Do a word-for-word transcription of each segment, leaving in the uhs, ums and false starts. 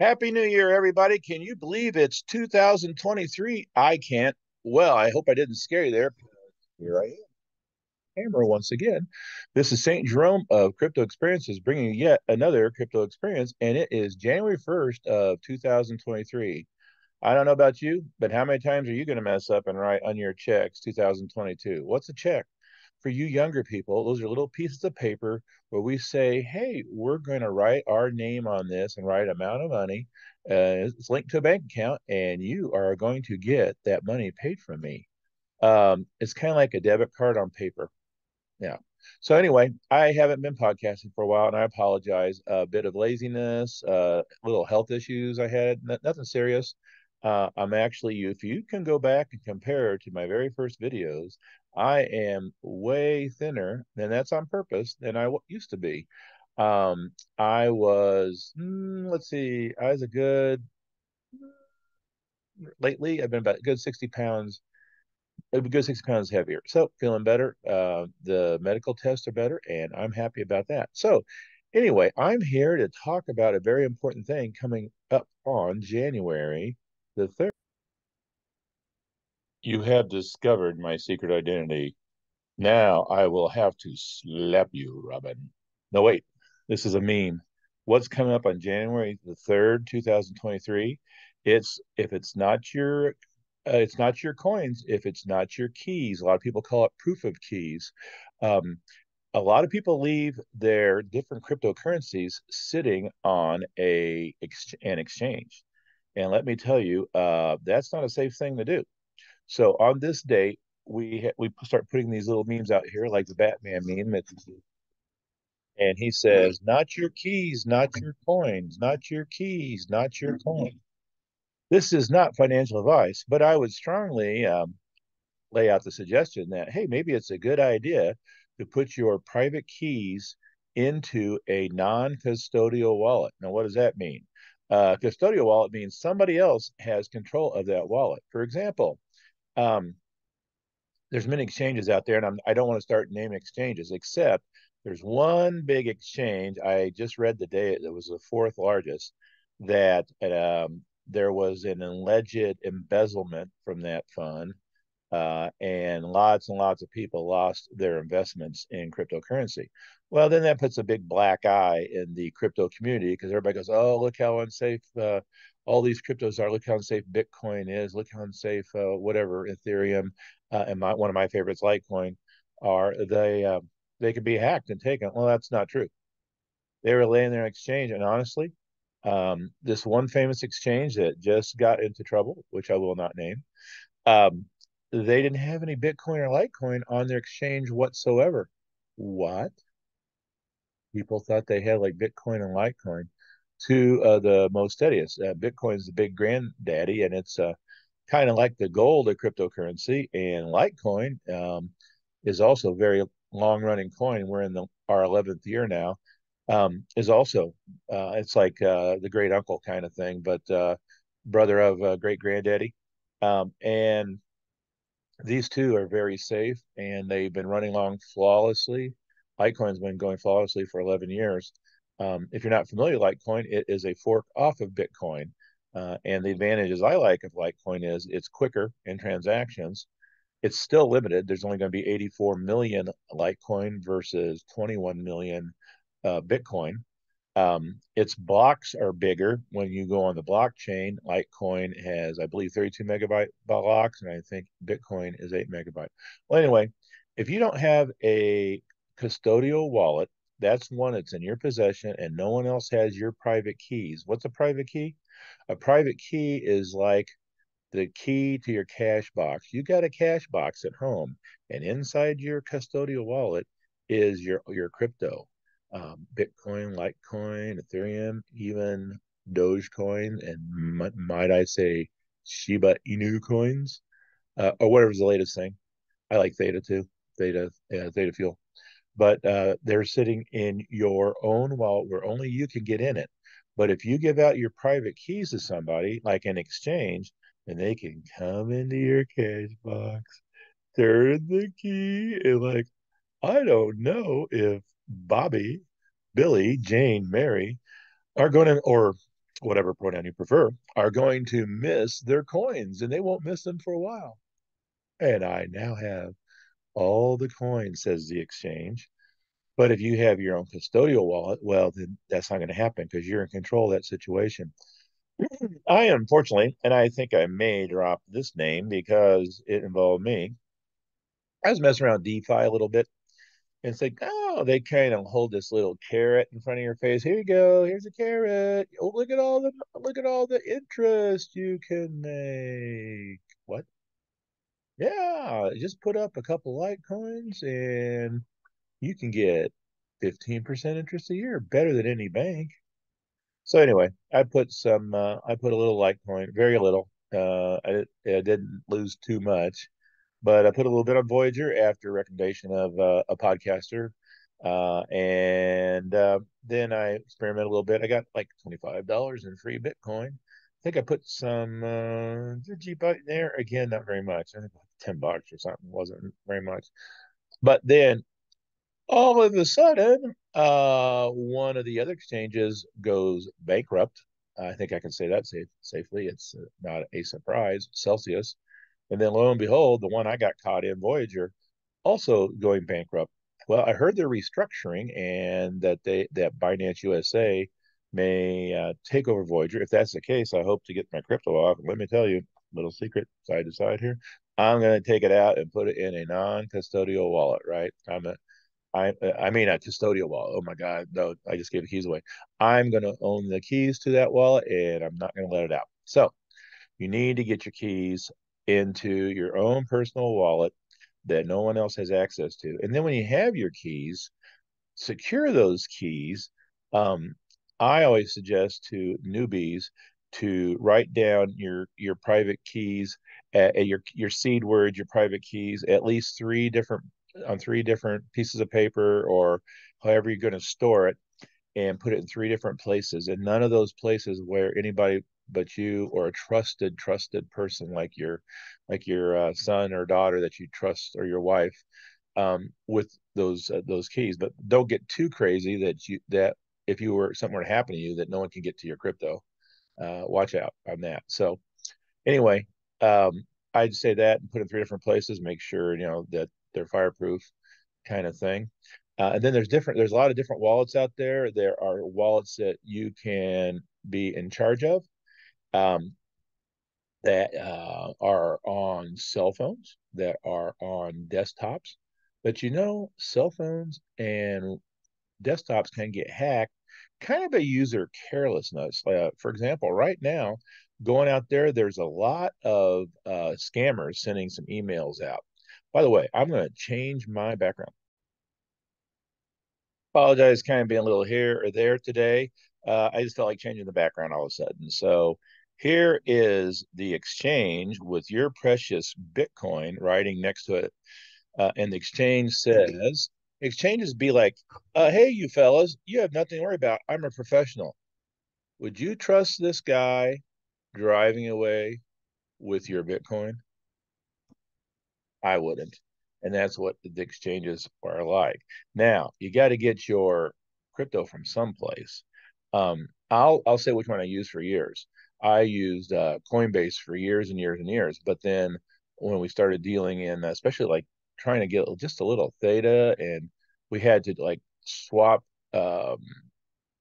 Happy New Year, everybody. Can you believe it's two thousand twenty-three? I can't. Well, I hope I didn't scare you there. Here I am. Camera once again. This is Saint Jerome of Crypto Experiences bringing you yet another crypto experience, and it is January first of two thousand twenty-three. I don't know about you, but how many times are you going to mess up and write on your checks two thousand twenty-two? What's a check? For you younger people, those are little pieces of paper where we say, hey, we're going to write our name on this and write amount of money. Uh, it's linked to a bank account, and you are going to get that money paid from me. Um, it's kind of like a debit card on paper. Yeah. So anyway, I haven't been podcasting for a while, and I apologize. A bit of laziness, uh, little health issues I had, n- nothing serious. Uh, I'm actually, if you can go back and compare to my very first videos, I am way thinner, and that's on purpose, than I w- used to be. Um, I was, mm, let's see, I was a good, lately I've been about a good sixty pounds, a good sixty pounds heavier. So feeling better. Uh, the medical tests are better, and I'm happy about that. So anyway, I'm here to talk about a very important thing coming up on January the third. You have discovered my secret identity. Now I will have to slap you, Robin. No, wait, this is a meme. What's coming up on January the third, two thousand twenty-three? It's if it's not your uh, it's not your coins, if it's not your keys. A lot of people call it proof of keys. Um, a lot of people leave their different cryptocurrencies sitting on a an exchange. And let me tell you, uh, that's not a safe thing to do. So on this day, we ha- we start putting these little memes out here, like the Batman meme. And he says, not your keys, not your coins, not your keys, not your coin. This is not financial advice, but I would strongly um, lay out the suggestion that, hey, maybe it's a good idea to put your private keys into a non-custodial wallet. Now, what does that mean? Uh, custodial wallet means somebody else has control of that wallet. For example, um, there's many exchanges out there, and I'm, I don't want to start naming exchanges, except there's one big exchange. I just read today that was the fourth largest, that um, there was an alleged embezzlement from that fund, uh, and lots and lots of people lost their investments in cryptocurrency. Well, then that puts a big black eye in the crypto community, because everybody goes, oh, look how unsafe uh, all these cryptos are. Look how unsafe Bitcoin is. Look how unsafe uh, whatever, Ethereum, uh, and my, one of my favorites, Litecoin, are. They uh, they could be hacked and taken. Well, that's not true. They were laying their exchange. And honestly, um, this one famous exchange that just got into trouble, which I will not name, um, they didn't have any Bitcoin or Litecoin on their exchange whatsoever. What? People thought they had like Bitcoin and Litecoin, two of uh, the most steadiest. Uh, Bitcoin is the big granddaddy, and it's uh, kind of like the gold of cryptocurrency. And Litecoin um, is also a very long-running coin. We're in the, our eleventh year now. Um, is also uh, it's like uh, the great uncle kind of thing, but uh, brother of uh, great granddaddy. Um, and these two are very safe, and they've been running along flawlessly. Litecoin's been going flawlessly for eleven years. Um, if you're not familiar with Litecoin, it is a fork off of Bitcoin. Uh, and the advantages I like of Litecoin is it's quicker in transactions. It's still limited. There's only going to be eighty-four million Litecoin versus twenty-one million uh, Bitcoin. Um, its blocks are bigger. When you go on the blockchain, Litecoin has, I believe, thirty-two megabyte blocks, and I think Bitcoin is eight megabyte. Well, anyway, if you don't have a custodial wallet, that's one that's in your possession and no one else has your private keys. What's a private key? A private key is like the key to your cash box. You got a cash box at home, and inside your custodial wallet is your your crypto, um, Bitcoin, Litecoin, Ethereum, even Dogecoin, and m- might I say Shiba Inu coins, uh, or whatever's the latest thing. I like Theta too, Theta, uh, Theta Fuel. But uh, they're sitting in your own wallet where only you can get in it. But if you give out your private keys to somebody, like an exchange, then they can come into your cash box, turn the key, and like, I don't know if Bobby, Billy, Jane, Mary are going to, or whatever pronoun you prefer, are going to miss their coins, and they won't miss them for a while. And I now have all the coins, says the exchange. But if you have your own custodial wallet, well, then that's not going to happen because you're in control of that situation. I, unfortunately, and I think I may drop this name because it involved me, I was messing around DeFi a little bit. And it's like, oh, they kind of hold this little carrot in front of your face. Here you go. Here's a carrot. Oh, look at all the look at all the interest you can make. What? Yeah, just put up a couple Litecoins and you can get fifteen percent interest a year, better than any bank. So anyway, I put some. Uh, I put a little Litecoin, very little. Uh, I, I didn't lose too much. But I put a little bit on Voyager after a recommendation of uh, a podcaster. Uh, and uh, then I experimented a little bit. I got like twenty-five dollars in free Bitcoin. I think I put some uh, cheap out there. Again, not very much. I think like ten bucks or something. Wasn't very much. But then all of a sudden, uh, one of the other exchanges goes bankrupt. I think I can say that safe, safely. It's not a surprise. Celsius. And then lo and behold, the one I got caught in, Voyager, also going bankrupt. Well, I heard they're restructuring and that they that Binance U S A may uh, take over Voyager. If that's the case, I hope to get my crypto off. And let me tell you, little secret side to side here, I'm going to take it out and put it in a non-custodial wallet, right? I'm a, I, I mean a custodial wallet. Oh my God, no, I just gave the keys away. I'm going to own the keys to that wallet and I'm not going to let it out. So you need to get your keys into your own personal wallet that no one else has access to. And then when you have your keys, secure those keys. Um, I always suggest to newbies to write down your your private keys, uh, your your seed words, your private keys, at least three different on three different pieces of paper or however you're going to store it, and put it in three different places. And none of those places where anybody but you or a trusted, trusted person like your, like your uh, son or daughter that you trust, or your wife, um, with those uh, those keys. But don't get too crazy that you that if you were something were to happen to you that no one can get to your crypto. Uh, watch out on that. So anyway, um, I'd say that and put in three different places. Make sure you know that they're fireproof, kind of thing. Uh, and then there's different. There's a lot of different wallets out there. There are wallets that you can be in charge of. Um, that uh, are on cell phones, that are on desktops. But you know, cell phones and desktops can get hacked kind of by user carelessness. Uh, for example, right now, going out there, there's a lot of uh, scammers sending some emails out. By the way, I'm going to change my background. Apologize, kind of being a little here or there today. Uh, I just felt like changing the background all of a sudden. So here is the exchange with your precious Bitcoin writing next to it. Uh, and the exchange says, exchanges be like, uh, hey, you fellas, you have nothing to worry about. I'm a professional. Would you trust this guy driving away with your Bitcoin? I wouldn't. And that's what the exchanges are like. Now, you got to get your crypto from someplace. Um, I'll, I'll say which one I used for years. I used uh, Coinbase for years and years and years. But then when we started dealing in, especially like trying to get just a little Theta, and we had to like swap, um,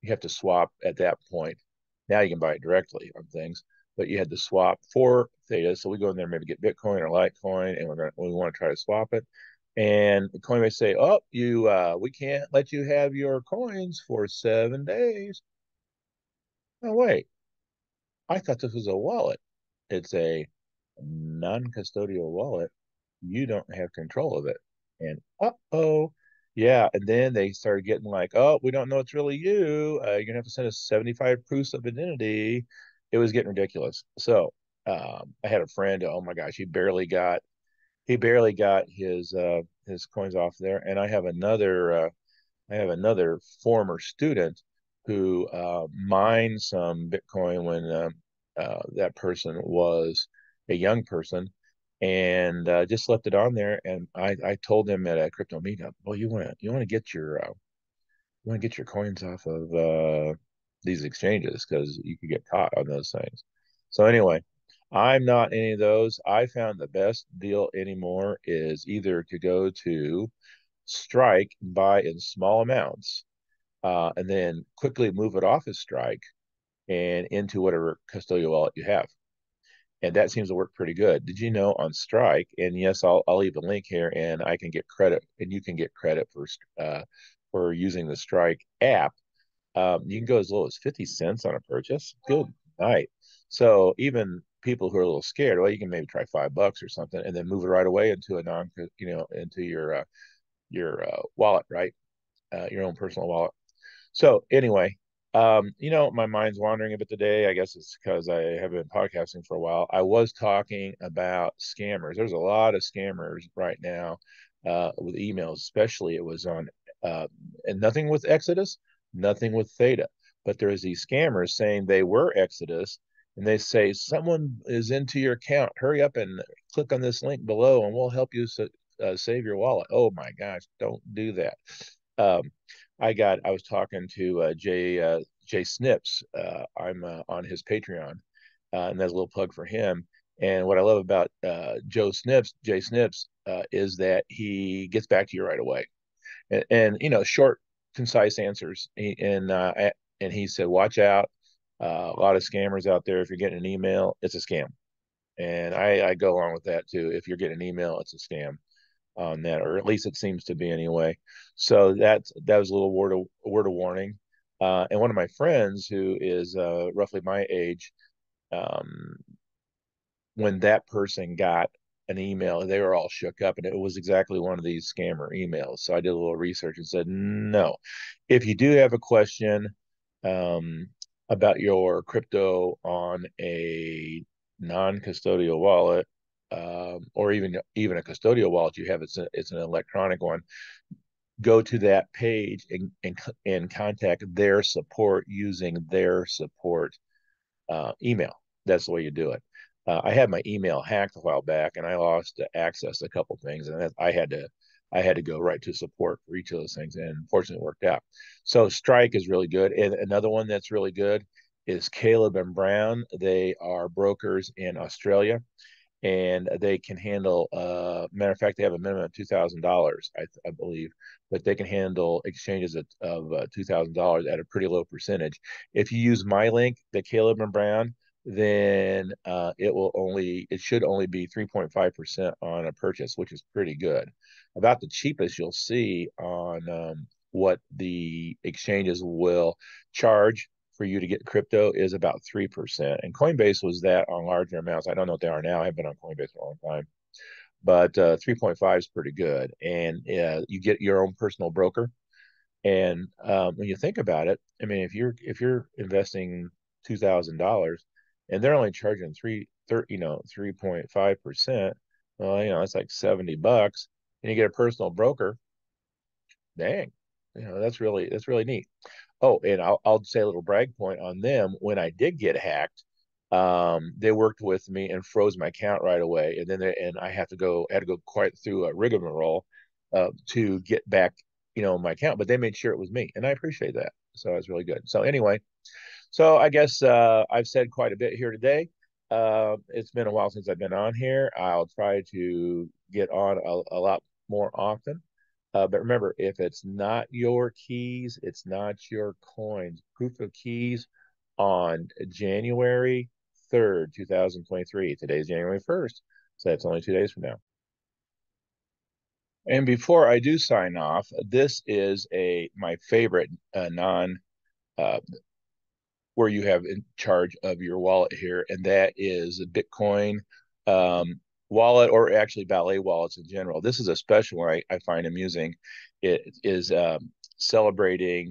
you have to swap at that point. Now you can buy it directly on things, but you had to swap for Theta. So we go in there, maybe get Bitcoin or Litecoin, and we're gonna, we want to try to swap it. And Coinbase say, oh, you, uh, we can't let you have your coins for seven days. No, wait. I thought this was a wallet. It's a non-custodial wallet. You don't have control of it. And uh-oh, yeah. And then they started getting like, oh, we don't know it's really you. Uh, you're going to have to send us seventy-five proofs of identity. It was getting ridiculous. So um, I had a friend, oh my gosh, he barely got, he barely got his uh, his coins off there. And I have another, uh, I have another former student who uh, mined some Bitcoin when uh, uh, that person was a young person, and uh, just left it on there. And I, I told him at a crypto meetup, well, you want to you want to get your uh, you want to get your coins off of uh, these exchanges, because you could get caught on those things. So anyway, I'm not any of those. I found the best deal anymore is either to go to Strike, buy in small amounts, uh, and then quickly move it off of Strike and into whatever custodial wallet you have. And that seems to work pretty good. Did you know on Strike, and yes, I'll, I'll leave a link here, and I can get credit, and you can get credit for, uh, for using the Strike app. Um, you can go as low as fifty cents on a purchase. Good night. So even people who are a little scared, well, you can maybe try five bucks or something, and then move it right away into a non, you know, into your uh, your uh, wallet, right, uh, your own personal wallet. So anyway, um, you know, my mind's wandering a bit today. I guess it's because I haven't been podcasting for a while. I was talking about scammers. There's a lot of scammers right now uh, with emails, especially. It was on uh, and nothing with Exodus, nothing with Theta, but there is these scammers saying they were Exodus. And they say, someone is into your account. Hurry up and click on this link below and we'll help you so, uh, save your wallet. Oh, my gosh, don't do that. Um, I got I was talking to uh, Jay, uh, Jay Snips. Uh, I'm uh, on his Patreon, uh, and that's a little plug for him. And what I love about uh, Joe Snips, Jay Snips, uh, is that he gets back to you right away. And, and you know, short, concise answers. And, uh, and he said, watch out. Uh, a lot of scammers out there. If you're getting an email, it's a scam. And I, I go along with that too. If you're getting an email, it's a scam on that, or at least it seems to be anyway. So that, that was a little word of, word of warning. Uh, and one of my friends who is uh, roughly my age, um, when that person got an email, they were all shook up, and it was exactly one of these scammer emails. So I did a little research and said, no, if you do have a question, um, about your crypto on a non-custodial wallet, um, or even even a custodial wallet you have, it's a, it's an electronic one, go to that page and, and, and contact their support using their support uh, email. That's the way you do it. Uh, I had my email hacked a while back, and I lost access to a couple things, and that, I had to I had to go right to support for each of those things, and fortunately it worked out. So Strike is really good. And another one that's really good is Caleb and Brown. They are brokers in Australia, and they can handle, uh, matter of fact, they have a minimum of two thousand dollars, I, I believe, but they can handle exchanges of, of uh, two thousand dollars at a pretty low percentage. If you use my link, the Caleb and Brown, then uh, it will only, it should only be three point five percent on a purchase, which is pretty good. About the cheapest you'll see on um, what the exchanges will charge for you to get crypto is about three percent. And Coinbase was that on larger amounts. I don't know what they are now. I haven't been on Coinbase for a long time, but uh, three point five is pretty good. And uh, you get your own personal broker. And um, when you think about it, I mean, if you're, if you're investing two thousand dollars, and they're only charging three, thir, you know, three point five percent. Well, you know, that's like seventy bucks, and you get a personal broker. Dang, you know, that's really that's really neat. Oh, and I'll I'll say a little brag point on them. When I did get hacked, um, they worked with me and froze my account right away, and then they, and I had to go had to go quite through a rigmarole uh, to get back, you know, my account. But they made sure it was me, and I appreciate that. So it's really good. So anyway. So I guess uh, I've said quite a bit here today. Uh, it's been a while since I've been on here. I'll try to get on a, a lot more often. Uh, but remember, if it's not your keys, it's not your coins. Proof of Keys on January third, two thousand twenty-three. Today's January first, so that's only two days from now. And before I do sign off, this is a my favorite uh, non- uh, where you have in charge of your wallet here, and that is a Bitcoin um, wallet, or actually Ballet wallets in general. This is a special one I, I find amusing. It is um, celebrating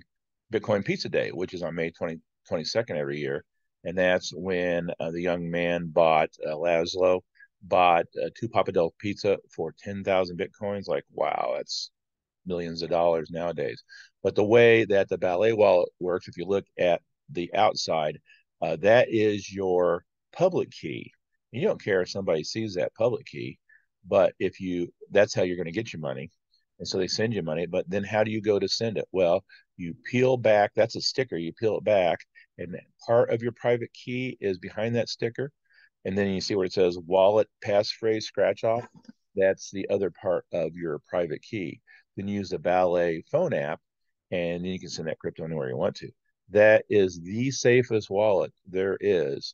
Bitcoin Pizza Day, which is on May twenty-second every year, and that's when uh, the young man bought, uh, Laszlo, bought uh, two Papa Del pizza for ten thousand Bitcoins. Like, wow, that's millions of dollars nowadays. But the way that the Ballet wallet works, if you look at the outside, uh, that is your public key. You don't care if somebody sees that public key, but if you, that's how you're going to get your money. And so they send you money, but then how do you go to send it? Well, You peel back, that's a sticker, you peel it back, and part of your private key is behind that sticker. And then you see where it says wallet passphrase scratch off. That's the other part of your private key. Then you use the Ballet phone app, and then you can send that crypto anywhere you want to. That is the safest wallet there is.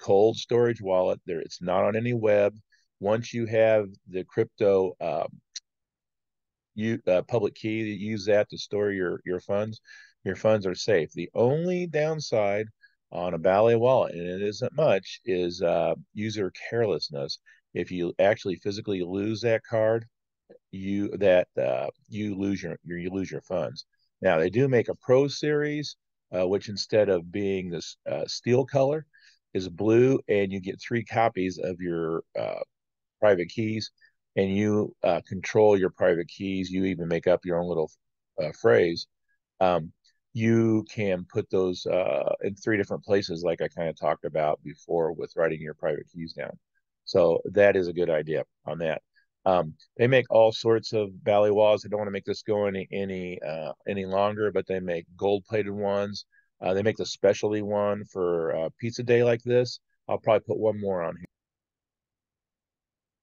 Cold storage wallet. There, it's not on any web. Once you have the crypto um, you, uh, public key, you use that to store your, your funds. Your funds are safe. The only downside on a Ballet wallet, and it isn't much, is uh, user carelessness. If you actually physically lose that card, you that uh, you lose your, your you lose your funds. Now they do make a Pro Series, uh, which instead of being this uh, steel color, is blue, and you get three copies of your uh, private keys, and you uh, control your private keys. You even make up your own little uh, phrase. Um, you can put those uh, in three different places, like I kind of talked about before with writing your private keys down. So that is a good idea on that. Um, they make all sorts of Ballet wallets. I don't want to make this go any any uh, any longer, but they make gold-plated ones. Uh, they make the specialty one for a pizza day like this. I'll probably put one more on here.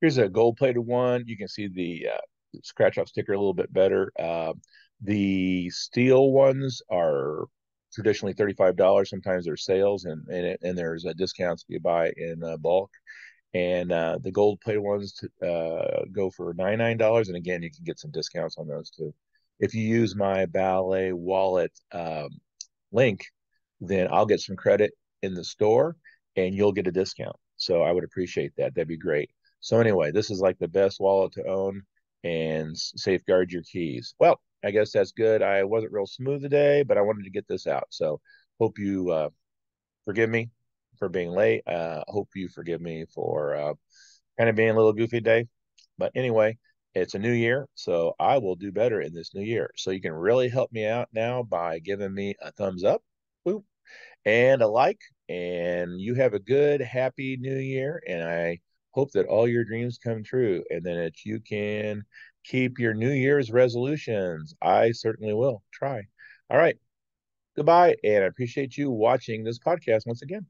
Here's a gold-plated one. You can see the uh, scratch-off sticker a little bit better. Uh, the steel ones are traditionally thirty-five dollars. Sometimes there's sales, and and, it, and there's uh, discounts if you buy in uh, bulk. And uh, the gold-plated ones to, uh, go for ninety-nine dollars. And again, you can get some discounts on those too. If you use my Ballet wallet um, link, then I'll get some credit in the store and you'll get a discount. So I would appreciate that. That'd be great. So anyway, this is like the best wallet to own and safeguard your keys. Well, I guess that's good. I wasn't real smooth today, but I wanted to get this out. So hope you uh, forgive me for being late. Uh, hope you forgive me for uh, kind of being a little goofy today. But anyway, it's a new year, so I will do better in this new year. So you can really help me out now by giving me a thumbs up, boop, and a like. And you have a good, happy new year. And I hope that all your dreams come true and then that you can keep your New Year's resolutions. I certainly will try. All right. Goodbye. And I appreciate you watching this podcast once again.